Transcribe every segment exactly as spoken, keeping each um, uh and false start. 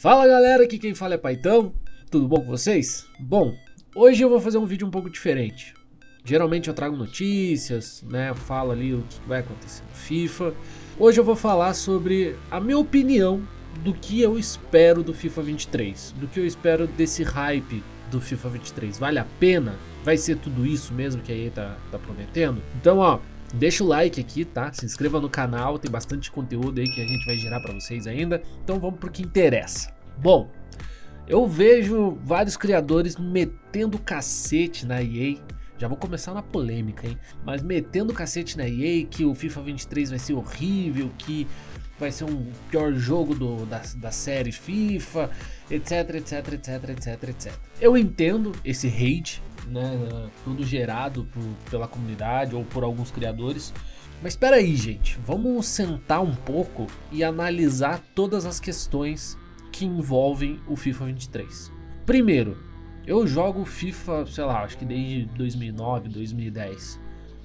Fala galera, aqui quem fala é Paitão, tudo bom com vocês? Bom, hoje eu vou fazer um vídeo um pouco diferente. Geralmente eu trago notícias, né, falo ali o que vai acontecer no FIFA. Hoje eu vou falar sobre a minha opinião do que eu espero do FIFA vinte e três, do que eu espero desse hype do FIFA vinte e três. Vale a pena? Vai ser tudo isso mesmo que a E A tá, tá prometendo? Então ó, deixa o like aqui, tá? Se inscreva no canal, tem bastante conteúdo aí que a gente vai gerar pra vocês ainda. Então vamos pro que interessa. Bom, eu vejo vários criadores metendo cacete na E A. Já vou começar na polêmica, hein? Mas metendo cacete na E A que o FIFA vinte e três vai ser horrível, que vai ser um pior jogo do, da, da série FIFA, etc, etc, etc, etc, et cetera. Eu entendo esse hate, né, tudo gerado por, pela comunidade ou por alguns criadores. Mas espera aí, gente, vamos sentar um pouco e analisar todas as questões que envolvem o FIFA vinte e três. Primeiro, eu jogo FIFA, sei lá, acho que desde dois mil e nove, dois mil e dez.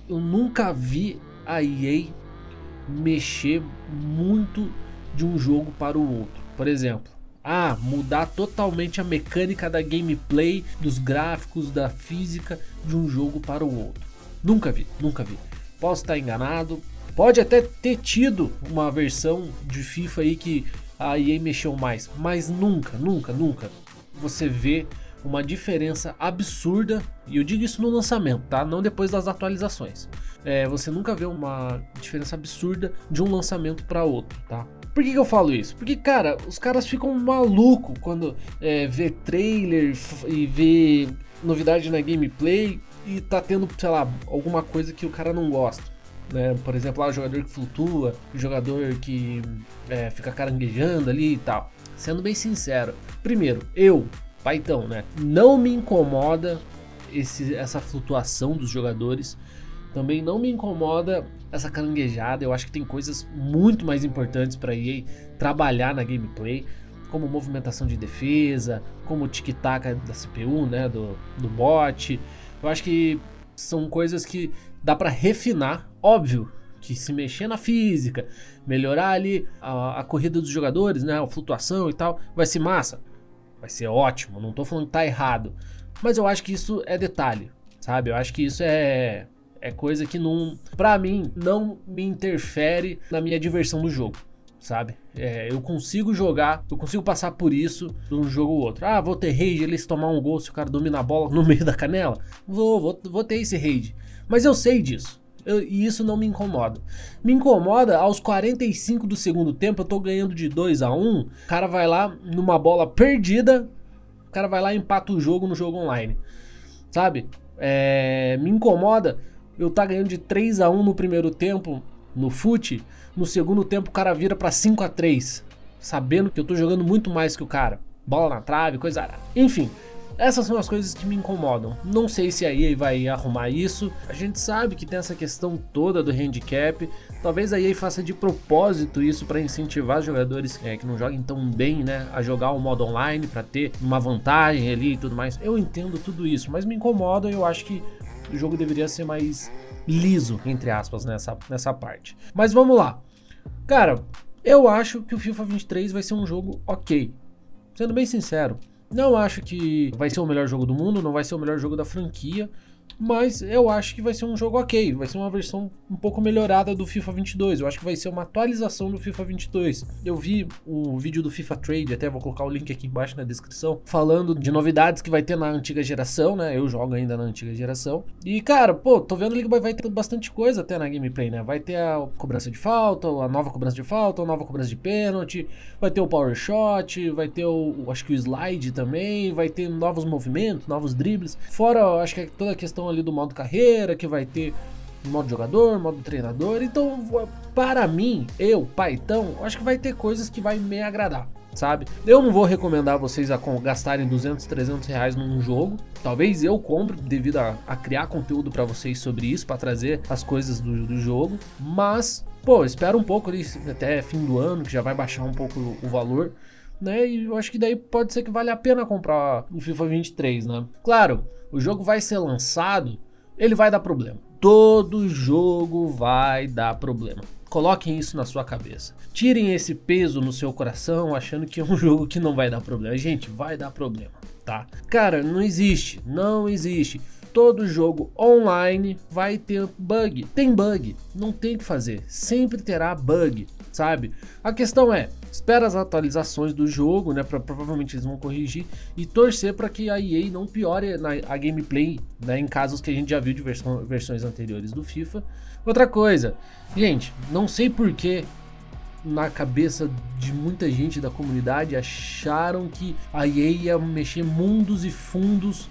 Eu nunca vi a E A mexer muito de um jogo para o outro. Por exemplo, ah, mudar totalmente a mecânica da gameplay, dos gráficos, da física de um jogo para o outro. Nunca vi, nunca vi. Posso estar enganado. Pode até ter tido uma versão de FIFA aí que a E A mexeu mais, mas nunca, nunca, nunca você vê uma diferença absurda. E eu digo isso no lançamento, tá? Não depois das atualizações. É, você nunca vê uma diferença absurda de um lançamento para outro, tá? Por que que eu falo isso? Porque, cara, os caras ficam malucos quando é, vê trailer e vê novidade na gameplay e tá tendo, sei lá, alguma coisa que o cara não gosta, né? Por exemplo, lá, o jogador que flutua, o jogador que é, fica caranguejando ali e tal. Sendo bem sincero, primeiro, eu, Paitão, né, não me incomoda esse, essa flutuação dos jogadores. Também não me incomoda essa caranguejada. Eu acho que tem coisas muito mais importantes para E A trabalhar na gameplay, como movimentação de defesa, como o tic-tac da C P U, né, do, do bot. Eu acho que são coisas que dá para refinar. Óbvio que se mexer na física, melhorar ali a, a corrida dos jogadores, né, a flutuação e tal, vai ser massa, vai ser ótimo. Não tô falando que tá errado, mas eu acho que isso é detalhe, sabe? Eu acho que isso é... é coisa que não, pra mim, não me interfere na minha diversão do jogo, sabe? É, eu consigo jogar, eu consigo passar por isso de um jogo ou outro. Ah, vou ter rage ali se tomar um gol, se o cara domina a bola no meio da canela. Vou, vou, vou ter esse rage. Mas eu sei disso, eu, e isso não me incomoda. Me incomoda aos quarenta e cinco do segundo tempo, eu tô ganhando de dois a um, o cara vai lá numa bola perdida, o cara vai lá e empata o jogo no jogo online, sabe? É, me incomoda eu tá ganhando de três a um no primeiro tempo, no fute, no segundo tempo o cara vira pra cinco a três, sabendo que eu tô jogando muito mais que o cara, bola na trave, coisa arada. Enfim, essas são as coisas que me incomodam. Não sei se a E A vai arrumar isso. A gente sabe que tem essa questão toda do handicap. Talvez a E A faça de propósito isso para incentivar jogadores é, que não joguem tão bem, né, a jogar o modo online, para ter uma vantagem ali e tudo mais. Eu entendo tudo isso, mas me incomoda. Eu acho que o jogo deveria ser mais liso, entre aspas, nessa, nessa parte. Mas vamos lá. Cara, eu acho que o FIFA vinte e três vai ser um jogo ok. Sendo bem sincero, não acho que vai ser o melhor jogo do mundo, não vai ser o melhor jogo da franquia, mas eu acho que vai ser um jogo ok. Vai ser uma versão um pouco melhorada do FIFA vinte e dois. Eu acho que vai ser uma atualização do FIFA vinte e dois. Eu vi o vídeo do FIFA Trade, até vou colocar o link aqui embaixo na descrição, falando de novidades que vai ter na antiga geração, né? Eu jogo ainda na antiga geração. E cara, pô, tô vendo ali que vai ter bastante coisa até na gameplay, né? Vai ter a cobrança de falta, a nova cobrança de falta, a nova cobrança de pênalti, vai ter o power shot, vai ter o, acho que o slide também, vai ter novos movimentos, novos dribles. Fora, acho que é toda a questão ali do modo carreira, que vai ter modo jogador, modo treinador. Então, para mim, eu, Paitão, acho que vai ter coisas que vai me agradar, sabe? Eu não vou recomendar vocês a gastarem duzentos, trezentos reais num jogo. Talvez eu compre devido a, a criar conteúdo para vocês sobre isso, para trazer as coisas do, do jogo. Mas, pô, espera um pouco ali, até fim do ano, que já vai baixar um pouco o, o valor, né? E eu acho que daí pode ser que vale a pena comprar o FIFA vinte e três, né? Claro, o jogo vai ser lançado, ele vai dar problema. Todo jogo vai dar problema. Coloquem isso na sua cabeça. Tirem esse peso no seu coração achando que é um jogo que não vai dar problema. Gente, vai dar problema, tá? Cara, não existe, não existe. Todo jogo online vai ter bug. Tem bug, não tem o que fazer. Sempre terá bug, sabe? A questão é, espera as atualizações do jogo, né? Pra, provavelmente eles vão corrigir e torcer para que a E A não piore na, a gameplay, né? Em casos que a gente já viu de versão, versões anteriores do FIFA. Outra coisa, gente, não sei porquê na cabeça de muita gente da comunidade acharam que a E A ia mexer mundos e fundos.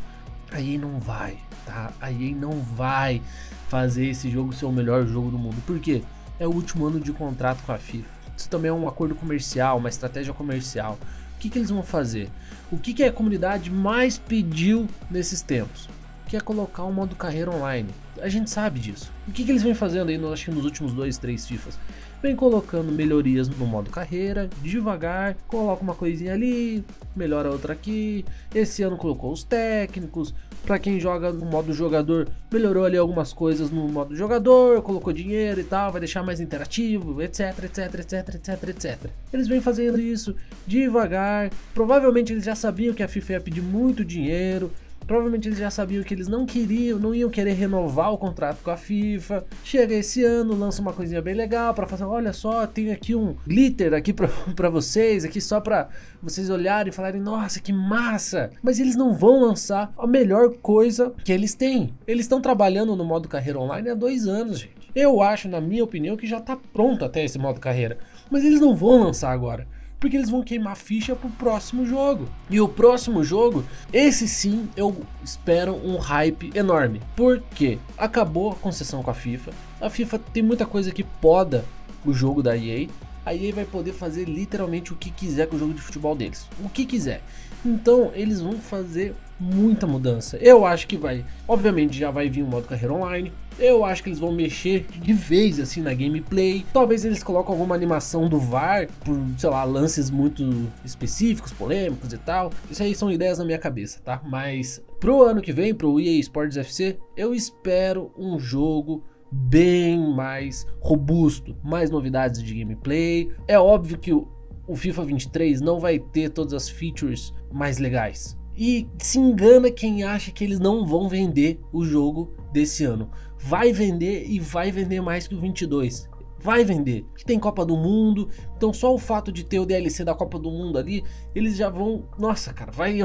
A E A não vai, tá? A E A não vai fazer esse jogo ser o melhor jogo do mundo. Por quê? É o último ano de contrato com a FIFA. Isso também é um acordo comercial, uma estratégia comercial. O que que eles vão fazer? O que que a comunidade mais pediu nesses tempos? Que é colocar o modo carreira online. A gente sabe disso. O que que eles vêm fazendo aí, acho que nos últimos dois, três FIFAs? Vem colocando melhorias no modo carreira, devagar, coloca uma coisinha ali, melhora outra aqui. Esse ano colocou os técnicos, para quem joga no modo jogador, melhorou ali algumas coisas no modo jogador, colocou dinheiro e tal, vai deixar mais interativo, etc, etc, etc, etc, etcétera. Eles vêm fazendo isso devagar, provavelmente eles já sabiam que a FIFA ia pedir muito dinheiro, provavelmente eles já sabiam que eles não queriam, não iam querer renovar o contrato com a FIFA. Chega esse ano, lança uma coisinha bem legal para fazer, olha só, tem aqui um glitter aqui para vocês, aqui só para vocês olharem e falarem, nossa, que massa. Mas eles não vão lançar a melhor coisa que eles têm. Eles estão trabalhando no modo carreira online há dois anos, gente. Eu acho, na minha opinião, que já tá pronto até esse modo carreira. Mas eles não vão lançar agora, porque eles vão queimar ficha pro próximo jogo. E o próximo jogo, esse sim, eu espero um hype enorme. Porque acabou a concessão com a FIFA. A FIFA tem muita coisa que poda o jogo da E A. A E A vai poder fazer literalmente o que quiser com o jogo de futebol deles. O que quiser. Então eles vão fazer muita mudança. Eu acho que vai. Obviamente já vai vir um modo carreira online. Eu acho que eles vão mexer de vez assim na gameplay. Talvez eles coloquem alguma animação do V A R por, sei lá, lances muito específicos, polêmicos e tal. Isso aí são ideias na minha cabeça, tá? Mas pro ano que vem, pro E A Sports F C, eu espero um jogo bem mais robusto, mais novidades de gameplay. É óbvio que o, o FIFA vinte e três não vai ter todas as features mais legais. E se engana quem acha que eles não vão vender o jogo desse ano. Vai vender e vai vender mais que o vinte e dois. Vai vender, que tem Copa do Mundo, então só o fato de ter o D L C da Copa do Mundo ali, eles já vão, nossa cara, vai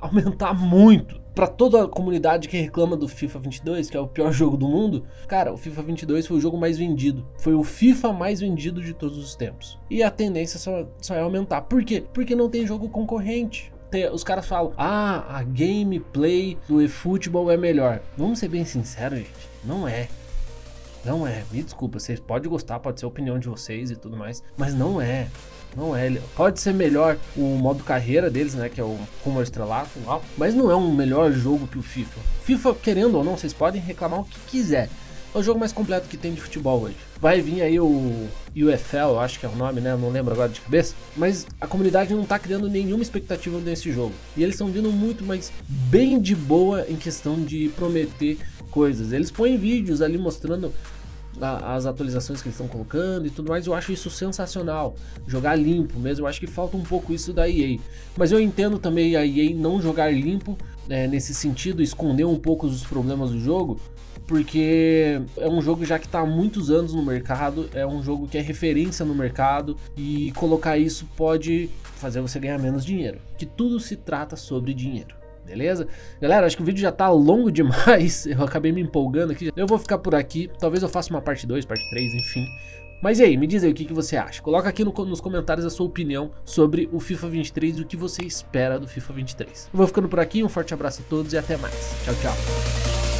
aumentar muito. Para toda a comunidade que reclama do FIFA vinte e dois, que é o pior jogo do mundo, cara, o FIFA vinte e dois foi o jogo mais vendido. Foi o FIFA mais vendido de todos os tempos. E a tendência só, só é aumentar. Por quê? Porque não tem jogo concorrente. Os caras falam, ah, a gameplay do eFootball é melhor. Vamos ser bem sinceros, gente, não é. Não é, me desculpa, vocês podem gostar, pode ser a opinião de vocês e tudo mais, mas não é, não é. Pode ser melhor o modo carreira deles, né, que é o rumo ao estrelato, mas não é um melhor jogo que o FIFA. FIFA, querendo ou não, vocês podem reclamar o que quiser. É o jogo mais completo que tem de futebol hoje. Vai vir aí o U F L, acho que é o nome, né? Não lembro agora de cabeça. Mas a comunidade não tá criando nenhuma expectativa nesse jogo. E eles estão vindo muito, mas bem de boa em questão de prometer coisas. Eles põem vídeos ali mostrando a, as atualizações que eles estão colocando e tudo mais. Eu acho isso sensacional. Jogar limpo mesmo. Eu acho que falta um pouco isso da E A. Mas eu entendo também a E A não jogar limpo, né, nesse sentido, esconder um pouco os problemas do jogo. Porque é um jogo já que está há muitos anos no mercado, é um jogo que é referência no mercado e colocar isso pode fazer você ganhar menos dinheiro, que tudo se trata sobre dinheiro, beleza? Galera, acho que o vídeo já tá longo demais, eu acabei me empolgando aqui, eu vou ficar por aqui, talvez eu faça uma parte dois, parte três, enfim. Mas e aí, me diz aí o que, que você acha, coloca aqui no, nos comentários a sua opinião sobre o FIFA vinte e três e o que você espera do FIFA vinte e três. Eu vou ficando por aqui, um forte abraço a todos e até mais, tchau, tchau.